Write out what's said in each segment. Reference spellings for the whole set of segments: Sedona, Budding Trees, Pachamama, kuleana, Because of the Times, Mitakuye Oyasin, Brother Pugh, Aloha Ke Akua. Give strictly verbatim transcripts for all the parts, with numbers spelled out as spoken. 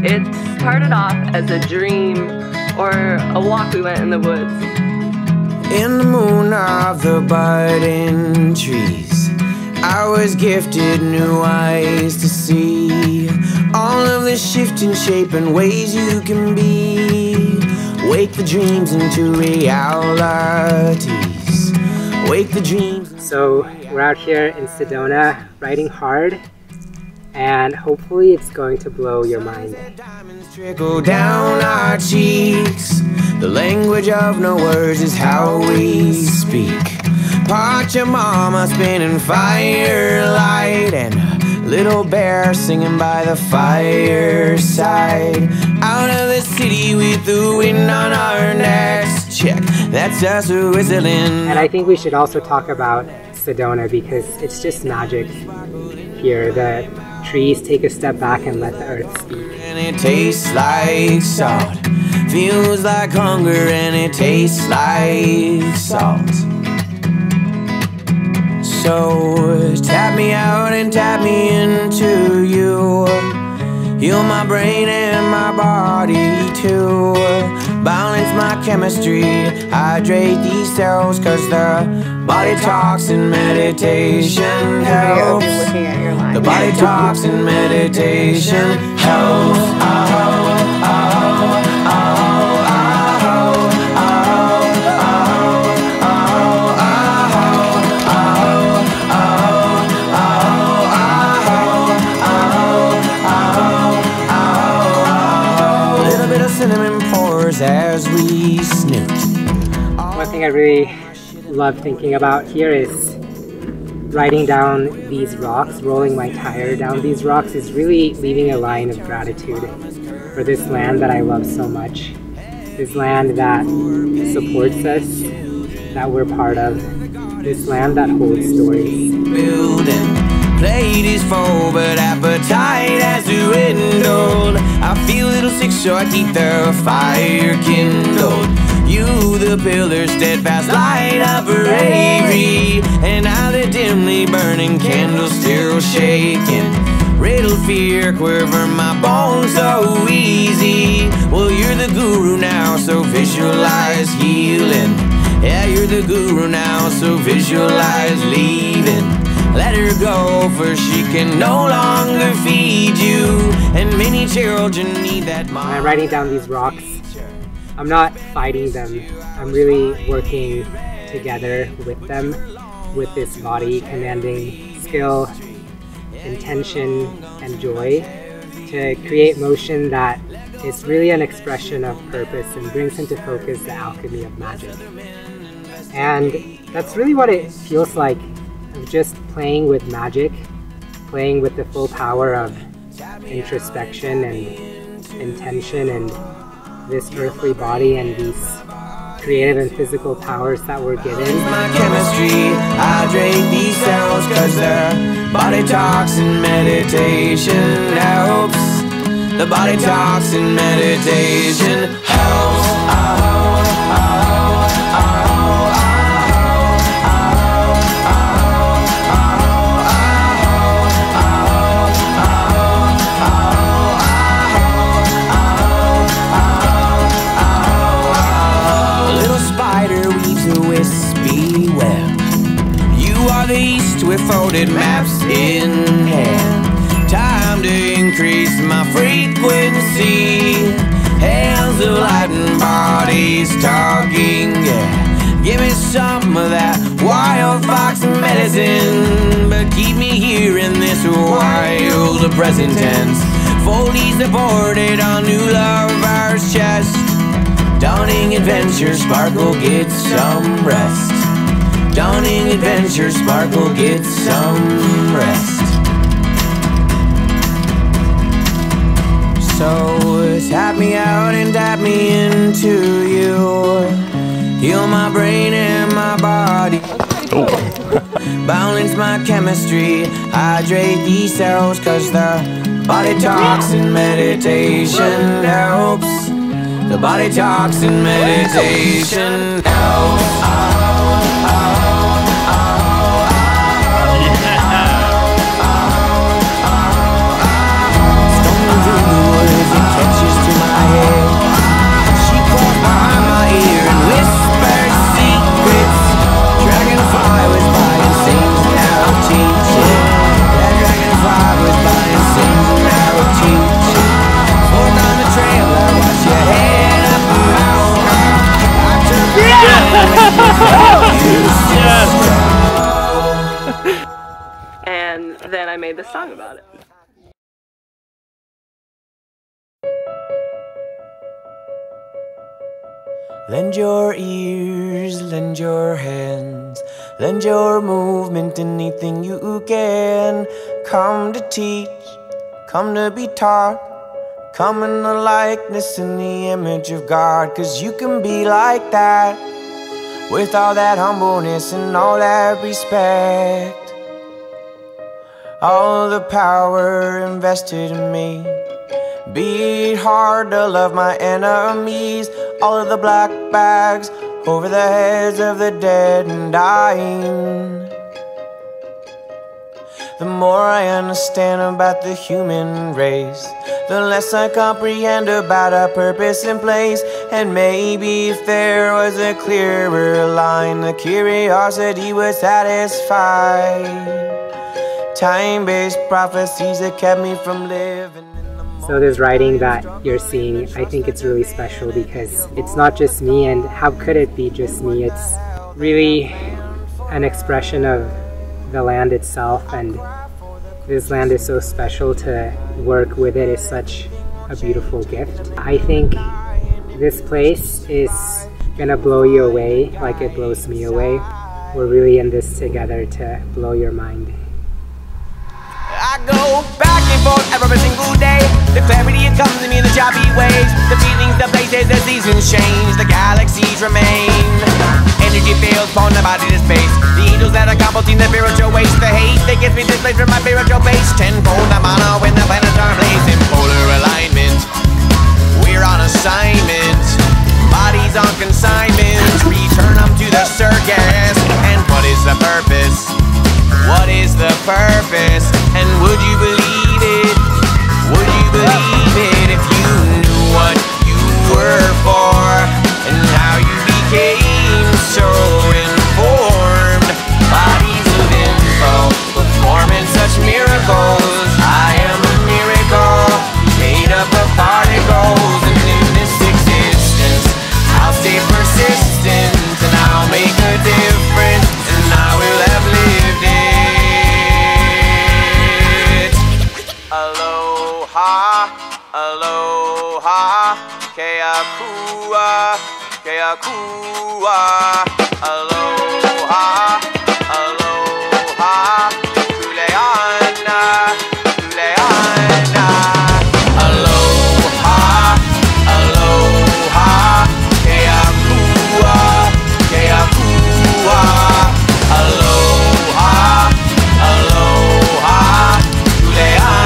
It started off as a dream or a walk we went in the woods. In the moon of the budding trees, I was gifted new eyes to see all of the shifting shape and ways you can be. Wake the dreams into realities. Wake the dreams. So we're out here in Sedona riding hard, and hopefully it's going to blow your mind. Diamonds trickle down our cheeks. The language of no words is how we speak. Pachamama spinning firelight and little bear singing by the fireside. Out of the city we threw wind on our necks. Check, that's us whistling. And I think we should also talk about Sedona because it's just magic here. The trees take a step back and let the earth speak. And it tastes like salt. Feels like hunger and it tastes like salt. So tap me out and tap me into you. Heal my brain and my body too. Balance my chemistry, hydrate these cells, cause the body talks and meditation helps. The body talks and meditation helps. Oh, oh, oh. As we snoot. One thing I really love thinking about here is riding down these rocks, rolling my tire down these rocks is really leaving a line of gratitude for this land that I love so much. This land that supports us, that we're part of. This land that holds stories. Plate is full, but appetite has dwindled. I feel a little sick, so I keep the fire kindled. You, the pillar, steadfast light of bravery, and I, the dimly burning candle, still shaking. Riddled fear, quiver my bones so easy. Well, you're the guru now, so visualize healing. Yeah, you're the guru now, so visualize leaving. Let her go, for she can no longer feed you, and many children need that mom. I'm riding down these rocks. I'm not fighting them. I'm really working together with them, with this body, commanding skill, intention, and joy to create motion that is really an expression of purpose and brings into focus the alchemy of magic. And that's really what it feels like. Just playing with magic, playing with the full power of introspection and intention and this earthly body and these creative and physical powers that we're given. My chemistry, hydrate these cells, cause the body talks and meditation helps. The body talks and meditation helps. Oh, oh, oh, oh. With folded maps in hand, time to increase my frequency. Hands of light and bodies talking, yeah. Give me some of that wild fox medicine, but keep me here in this wild present tense. Foldies supported on new lovers' chest. Dawning adventure, sparkle, get some rest. Dawning adventure, sparkle, get some rest. So tap me out and tap me into you. Heal my brain and my body. Oh. Balance my chemistry, hydrate these cells, cause the body talks and meditation helps. The body talks and meditation helps. Lend your ears, lend your hands, lend your movement, anything you can. Come to teach, come to be taught, come in the likeness and the image of God. Cause you can be like that, with all that humbleness and all that respect. All the power invested in me. Be it hard to love my enemies. All of the black bags over the heads of the dead and dying. The more I understand about the human race, the less I comprehend about our purpose and place. And maybe if there was a clearer line, the curiosity would satisfy. Time-based prophecies that kept me from living. So this writing that you're seeing, I think it's really special because it's not just me, and how could it be just me? It's really an expression of the land itself, and this land is so special. To work with it is such a beautiful gift. I think this place is gonna blow you away like it blows me away. We're really in this together to blow your mind. I go back and forth every single day. The clarity it comes to me in the choppy waves. The feelings, the places, the seasons change. The galaxies remain. Energy fields form the body to space. The angels that are composing the spiritual waste. The hate that gets me displaced from my spiritual base. Tenfold I'm on when the planets are blazing. Polar alignment. We're on assignment. Bodies on consignment. Return them to the circus. And what is the purpose? What is the purpose? And would you believe it? Would you believe it if you knew what you were for and how you became so informed? Bodies of info performing such miracles. I am a miracle made up of particles, and in this existence I'll stay persistent and I'll make a difference, and I will have lived it. Aloha, aloha, ke akua, ke akua, aloha, aloha, kuleana, kuleana, aloha, aloha, ke akua, ke akua, aloha, aloha, kuleana.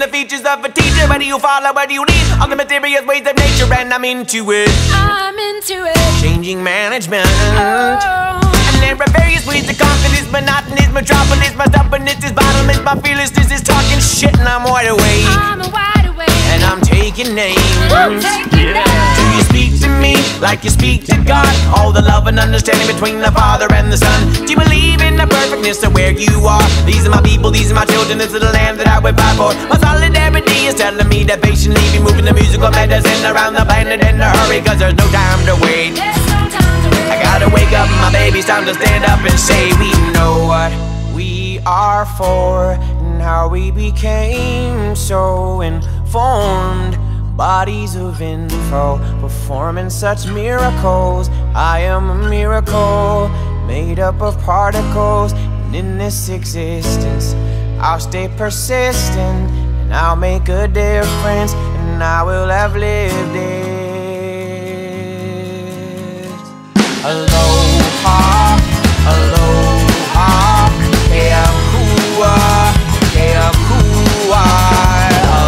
The features of a teacher, whether you follow, whether you need all the mysterious ways of nature, and I'm into it. I'm into it. Changing management. Oh. And there are various ways to conquer this monotonous metropolis. My stubbornness is bottomless, my fearlessness is talking shit, and I'm wide awake. I'm wide awake. And I'm taking names. I'm taking names. Do you speak to me like you speak to God? All the love and understanding between the Father and the Son. Do you believe in the perfectness of where you are? These are my people, these are my children, this is the land that I would fight for. My solidarity is telling me that patiently be moving the musical medicine around the planet in a hurry, cause there's no time to wait. There's no time to wait. I gotta wake up, my baby's time to stand up and say we know what we are for and how we became so informed. Bodies of info performing such miracles. I am a miracle made up of particles, and in this existence I'll stay persistent and I'll make a difference, and I will have lived it. Aloha, aloha, ke akua, ke akua. I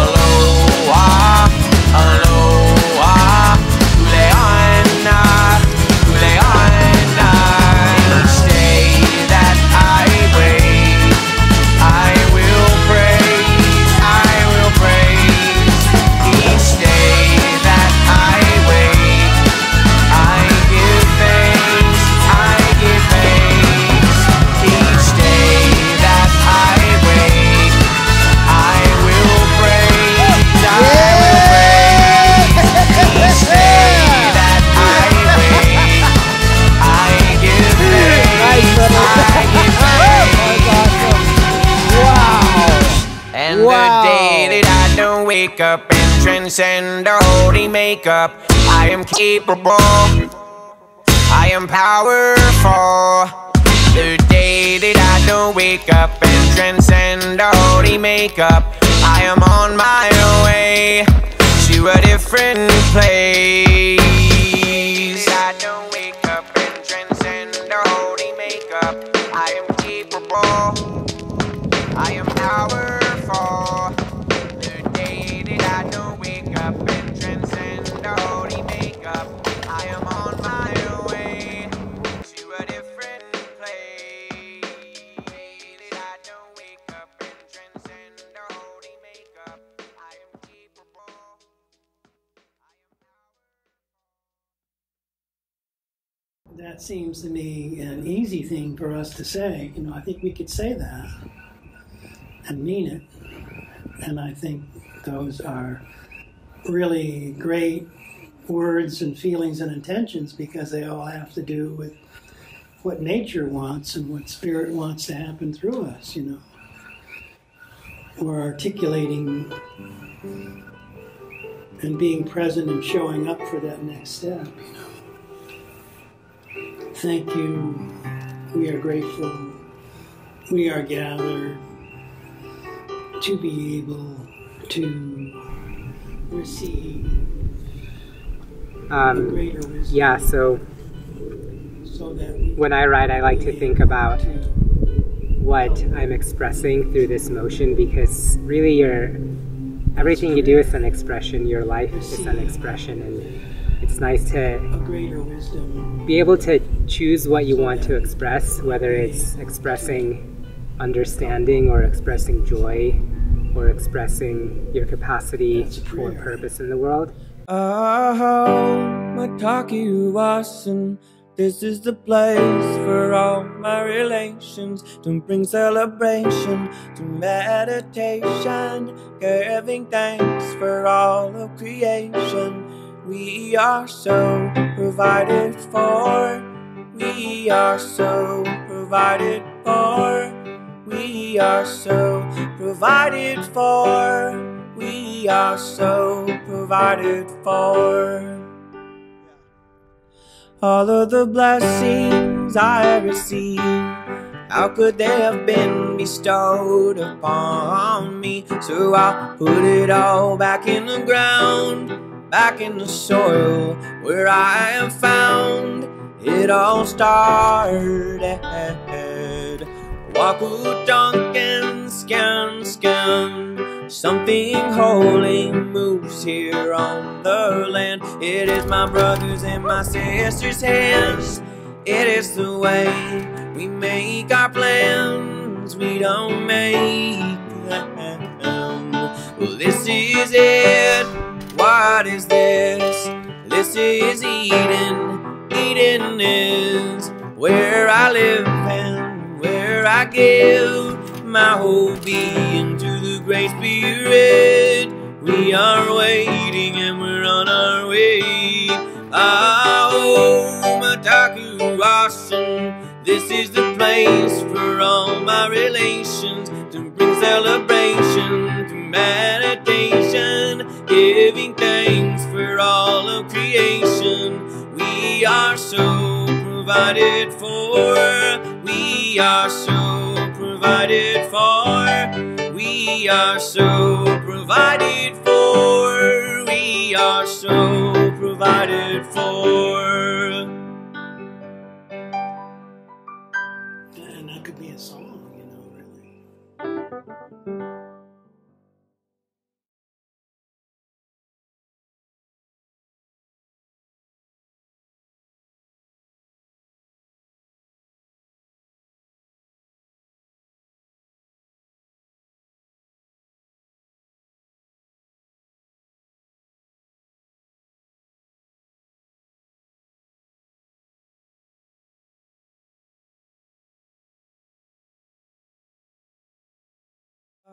wake up and transcend the holy makeup. I am capable, I am powerful. The day that I don't wake up and transcend the holy makeup, I am on my way to a different place. I don't wake up and transcend the holy makeup. I am capable, I am powerful. The day that I don't wake up and transcend the holy makeup, I am on my way to a different place. The day that I don't wake up and transcend the holy makeup, I am capable. I am that seems to me an easy thing for us to say. You know, I think we could say that and mean it, and I think those are really great words and feelings and intentions, because they all have to do with what nature wants and what spirit wants to happen through us. You know, we're articulating and being present and showing up for that next step. You know, thank you, we are grateful, we are gathered to be able to receive um, greater wisdom. Yeah, so, so that when I write, I like to think about to what I'm expressing through this motion, because really your everything you do is an expression, your life is an expression, and it's nice to be able to choose what you want to express, whether it's expressing understanding or expressing joy or expressing your capacity for purpose in the world. Oh, Mitakuye Oyasin, this is the place for all my relations, to bring celebration to meditation, giving thanks for all of creation. We are so provided for, we are so provided for, we are so provided for, we are so provided for. All of the blessings I receive, how could they have been bestowed upon me? So I'll put it all back in the ground, back in the soil where I am found. It all started. Waku Duncan, scan, scan. Something holy moves here on the land. It is my brothers and my sisters' hands. It is the way we make our plans. We don't make them. Well, this is it. What is this? This is Eden. Eden is where I live and where I give my whole being to the Great Spirit. We are waiting and we're on our way. Oh, Mitakuye Oyasin, this is the place for all my relations, to bring celebration to meditation, giving thanks for all of creation. We are so provided for, we are so provided for, we are so provided for, we are so provided for. And that could be a song, you know, really.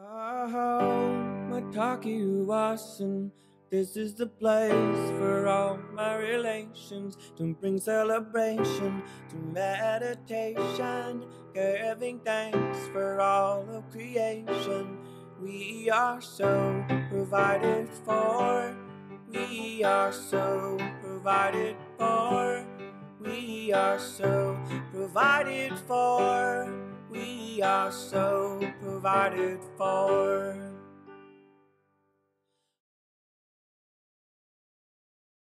Oh, Mitakuye Oyasin, this is the place for all my relations, to bring celebration to meditation, giving thanks for all of creation. We are so provided. provided for. We are so provided for. We are so provided for. We are so provided for.